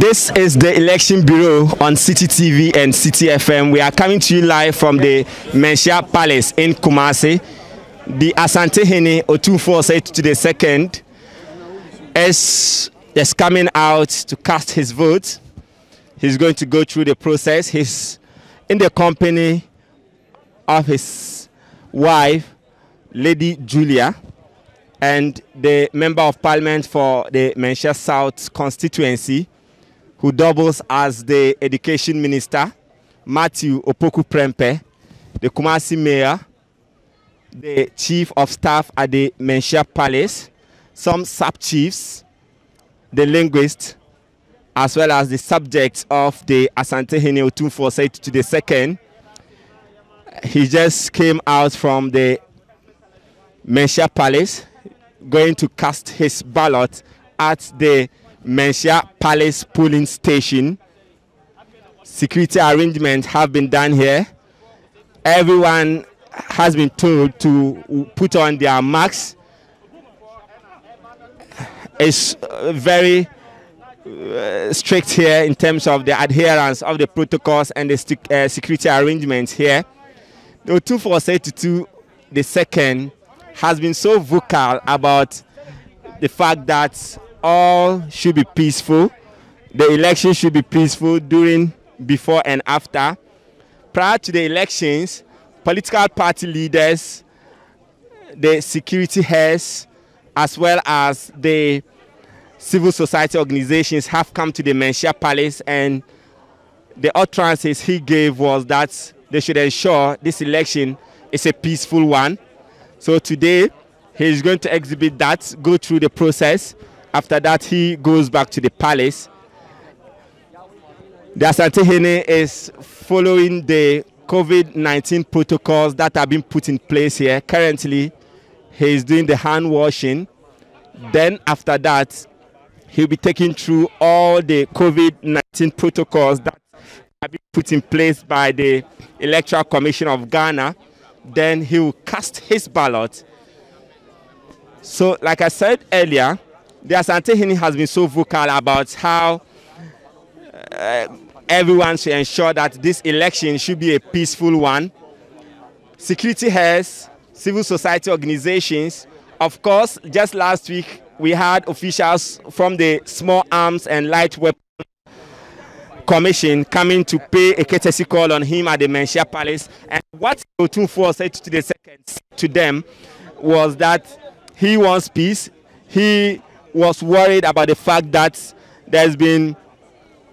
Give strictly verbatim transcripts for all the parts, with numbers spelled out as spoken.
This is the Election Bureau on Citi T V and C T F M. We are coming to you live from the Manhyia Palace in Kumasi. The Asantehene Otumfuo Osei Tutu the second is, is coming out to cast his vote. He's going to go through the process. He's in the company of his wife, Lady Julia, and the Member of Parliament for the Manhyia South constituency, who doubles as the Education Minister, Matthew Opoku-Prempeh, the Kumasi Mayor, the Chief of Staff at the Manhyia Palace, some sub-chiefs, the linguist, as well as the subjects of the Asantehene Otumfuo Osei Tutu the second. He just came out from the Manhyia Palace, going to cast his ballot at the Manhyia Palace polling station. Security arrangements have been done here. Everyone has been told to put on their masks. It's very uh, strict here in terms of the adherence of the protocols and the uh, security arrangements here. The Otumfuo Osei Tutu the second has been so vocal about the fact that all should be peaceful. The election should be peaceful during, before and after. Prior to the elections, political party leaders, the security heads, as well as the civil society organizations have come to the Manhyia Palace, and the utterances he gave was that they should ensure this election is a peaceful one. So today, he is going to exhibit that, go through the process. After that, he goes back to the palace. The Asantehene is following the COVID nineteen protocols that have been put in place here. Currently, he is doing the hand washing. Then after that, he'll be taking through all the COVID nineteen protocols that have been put in place by the Electoral Commission of Ghana. Then he will cast his ballot. So, like I said earlier, the Asantehene has been so vocal about how uh, everyone should ensure that this election should be a peaceful one. Security heads, civil society organizations, of course, just last week we had officials from the Small Arms and Light Weapons Commission coming to pay a courtesy call on him at the Manhyia Palace. And what Otumfuo said to the second to them was that he wants peace. He was worried about the fact that there's been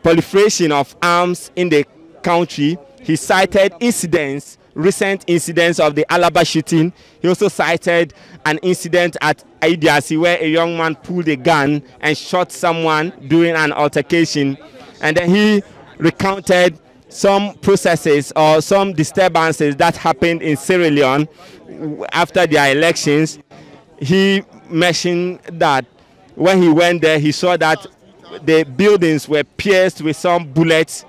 proliferation of arms in the country. He cited incidents, recent incidents of the Alaba shooting. He also cited an incident at Aidasi where a young man pulled a gun and shot someone during an altercation. And then he recounted some processes or some disturbances that happened in Sierra Leone after their elections. He mentioned that when he went there, he saw that the buildings were pierced with some bullets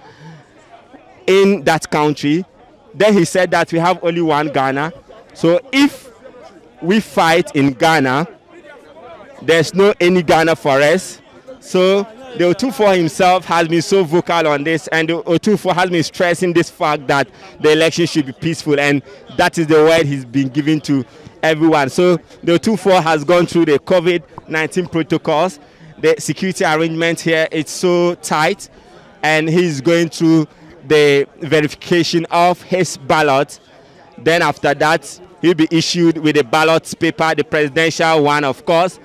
in that country. Then he said that we have only one Ghana. So if we fight in Ghana, there's no any Ghana for us. So the Otumfuo himself has been so vocal on this, and the Otumfuo has been stressing this fact that the election should be peaceful, and that is the word he's been given to everyone. So the Otumfuo has gone through the COVID nineteen protocols. The security arrangement here is so tight, and he's going through the verification of his ballot. Then after that, he'll be issued with a ballot paper, the presidential one, of course.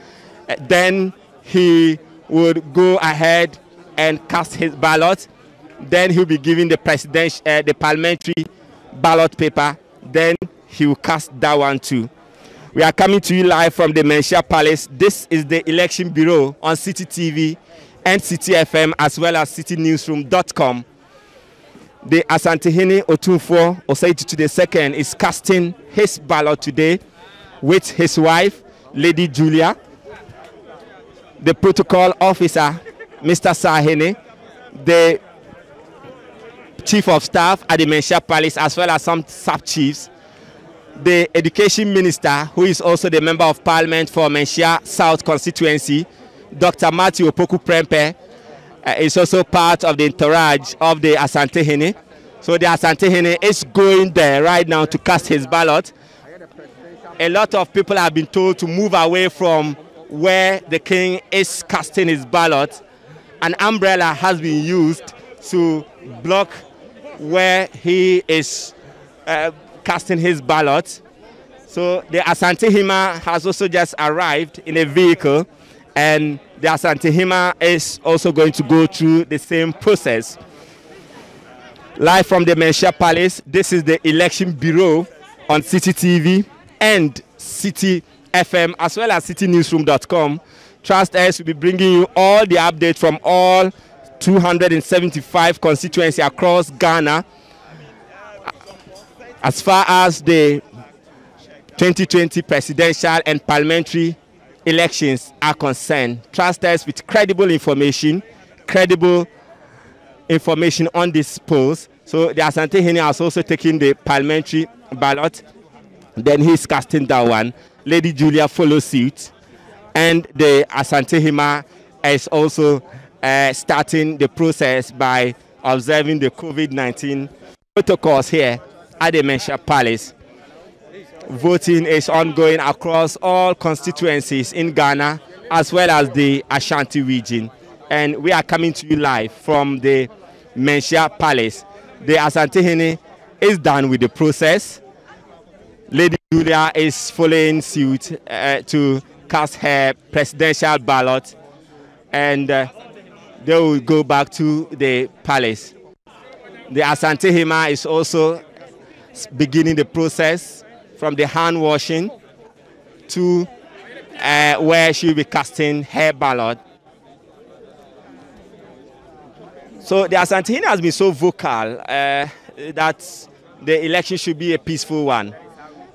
Then he would go ahead and cast his ballot. Then he'll be given the presidential, uh, the parliamentary ballot paper. Then he will cast that one too. We are coming to you live from the Manhyia Palace. This is the Election Bureau on Citi T V and C T F M, as well as city newsroom dot com. The Asantehene Otumfuo Osei Tutu the second is casting his ballot today with his wife, Lady Julia, the protocol officer, Mister Sahene, the chief of staff at the Manhyia Palace, as well as some sub-chiefs, the Education Minister, who is also the Member of Parliament for Manhyia South constituency, Doctor Matthew Opoku-Prempeh, uh, is also part of the entourage of the Asantehene. So the Asantehene is going there right now to cast his ballot. A lot of people have been told to move away from where the king is casting his ballot. An umbrella has been used to block where he is uh, casting his ballot. So the Asantehemaa has also just arrived in a vehicle, and the Asantehemaa is also going to go through the same process. Live from the Manhyia Palace, this is the Election Bureau on Citi T V and Citi F M, as well as citi newsroom dot com. Trust us, will be bringing you all the updates from all two hundred seventy-five constituencies across Ghana as far as the twenty twenty presidential and parliamentary elections are concerned. Trust us with credible information, credible information on this polls. So the Asantehene has also taken the parliamentary ballot. Then he's casting that one. Lady Julia follows suit. And the Asantehema is also uh, starting the process by observing the COVID nineteen protocols here at the Manhyia Palace. Voting is ongoing across all constituencies in Ghana as well as the Ashanti region. And we are coming to you live from the Manhyia Palace. The Asantehene is done with the process. Lady Julia is following suit uh, to cast her presidential ballot, and uh, they will go back to the palace. The Asantehema is also beginning the process, from the hand washing to uh, where she'll be casting her ballot. So the Asantehene has been so vocal uh, that the election should be a peaceful one.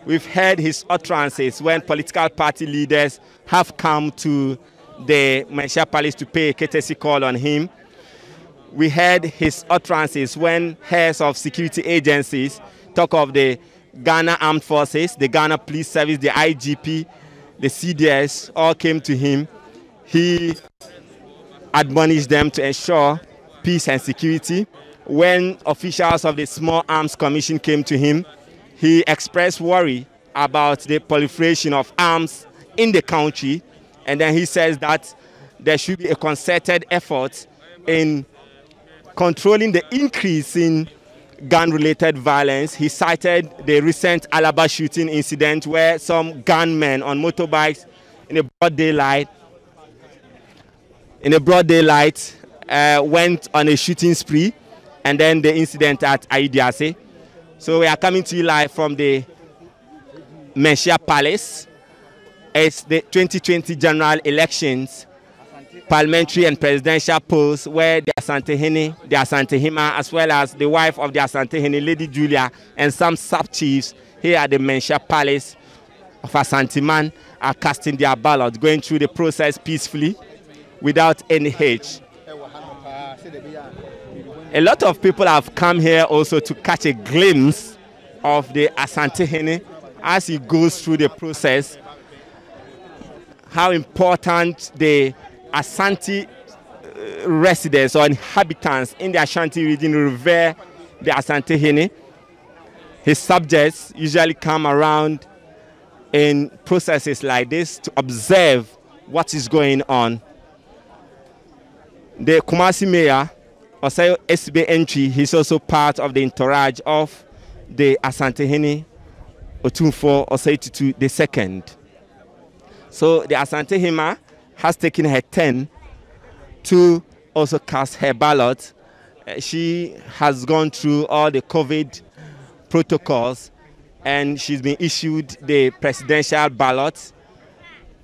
We've heard his utterances when political party leaders have come to the Manhyia Palace to pay a courtesy call on him. We heard his utterances when heads of security agencies talk of the Ghana Armed Forces, the Ghana Police Service, the I G P, the C D S, all came to him. He admonished them to ensure peace and security. When officials of the Small Arms Commission came to him, he expressed worry about the proliferation of arms in the country. And then he says that there should be a concerted effort in controlling the increase in gun-related violence. He cited the recent Alaba shooting incident where some gunmen on motorbikes in a broad daylight, in a broad daylight uh, went on a shooting spree, and then the incident at Ayidiase. So we are coming to you live from the Manhyia Palace. It's the twenty twenty general elections, parliamentary and presidential polls, where the Asantehene, the Asantehema, as well as the wife of the Asantehene, Lady Julia, and some sub-chiefs here at the Manhyia Palace of Asanteman are casting their ballot, going through the process peacefully, without any hitch. A lot of people have come here also to catch a glimpse of the Asantehene as he goes through the process, how important the Asante residents or inhabitants in the Ashanti region revere the Asantehene. His subjects usually come around in processes like this to observe what is going on. The Kumasi mayor, Osei Sbentry, he's also part of the entourage of the Asantehene Otumfuo Osei Tutu the second. So the Asantehema has taken her turn to also cast her ballot. Uh, she has gone through all the COVID protocols, and she's been issued the presidential ballot,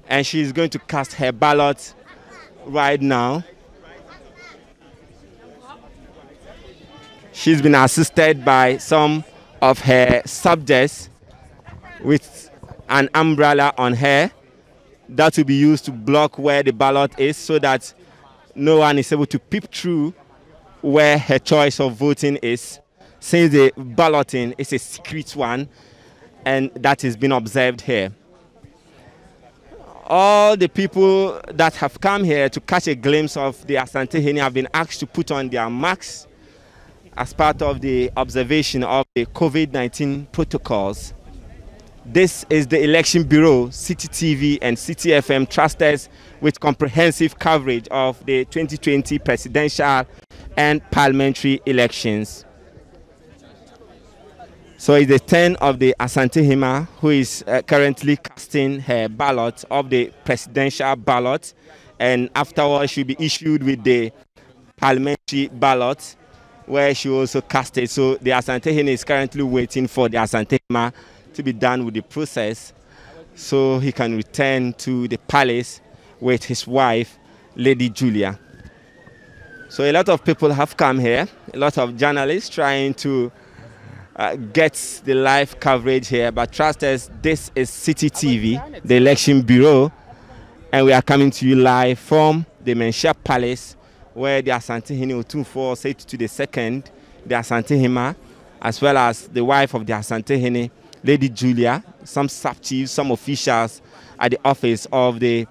and she's going to cast her ballot right now. She's been assisted by some of her subjects with an umbrella on her that will be used to block where the ballot is, so that no one is able to peep through where her choice of voting is, since the balloting is a secret one, and that is being observed here. all the people that have come here to catch a glimpse of the Asantehene have been asked to put on their masks as part of the observation of the COVID nineteen protocols. This is the Election Bureau, Citi T V and C T F M trust us with comprehensive coverage of the twenty twenty presidential and parliamentary elections. So it's the turn of the Asantehemaa, who is uh, currently casting her ballot of the presidential ballot, and afterwards she'll be issued with the parliamentary ballot, where she also cast it. So the Asantehene is currently waiting for the Asantehema to be done with the process so he can return to the palace with his wife, Lady Julia. So a lot of people have come here, a lot of journalists trying to uh, get the live coverage here, but trust us, this is Citi T V, the Election Bureau, and we are coming to you live from the Manhyia Palace, where the Asantehene Otumfuo Osei Tutu the second, the Asantehemaa, as well as the wife of the Asantehene, Lady Julia, some sub-chiefs, some officials at the office of the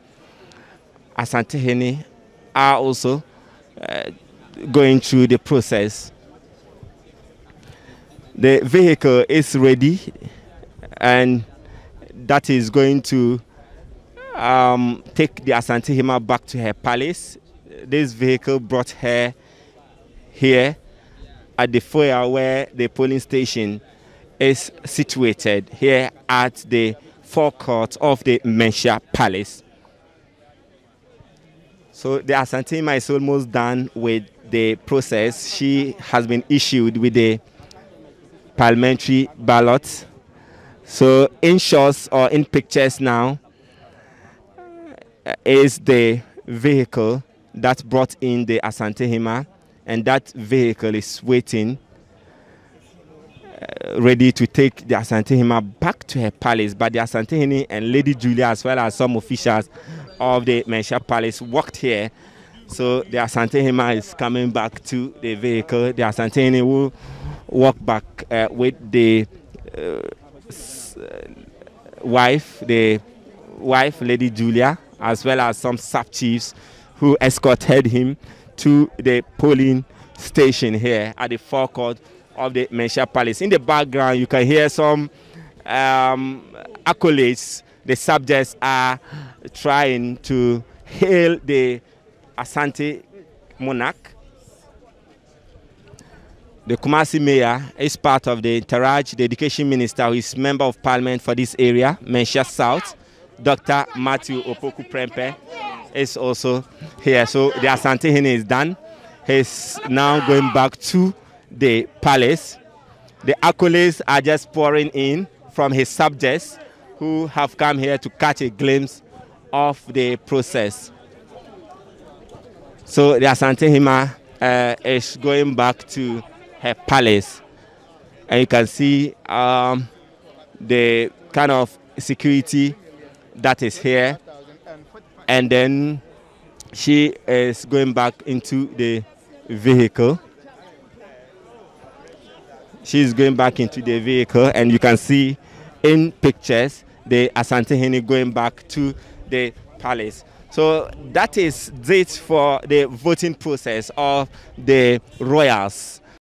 Asantehene are also uh, going through the process. The vehicle is ready, and that is going to um, take the Asantehema back to her palace. This vehicle brought her here at the foyer where the polling station is situated, here at the forecourt of the Manhyia Palace. So the Asantehema is almost done with the process. She has been issued with the parliamentary ballot. So in shots or in pictures now uh, is the vehicle that brought in the Asantehema, and that vehicle is waiting, uh, ready to take the Asantehema back to her palace. But the Asantehene and Lady Julia, as well as some officials of the Manhyia Palace, walked here. So the Asantehema is coming back to the vehicle. The Asantehene will walk back uh, with the uh, wife, the wife, Lady Julia, as well as some sub-chiefs who escorted him to the polling station here at the forecourt of the Manhyia Palace. In the background, you can hear some um, accolades. The subjects are trying to hail the Asante monarch. The Kumasi mayor is part of the Interreg, the education minister, who is member of parliament for this area, Manhyia South, Doctor Matthew Opoku-Prempeh, is also here. So the Asantehene is done. He's now going back to the palace. The accolades are just pouring in from his subjects who have come here to catch a glimpse of the process. So the Asantehema uh, is going back to her palace. And you can see um, the kind of security that is here. And then she is going back into the vehicle. She is going back into the vehicle, and you can see in pictures the Asantehene going back to the palace. So that is it for the voting process of the royals.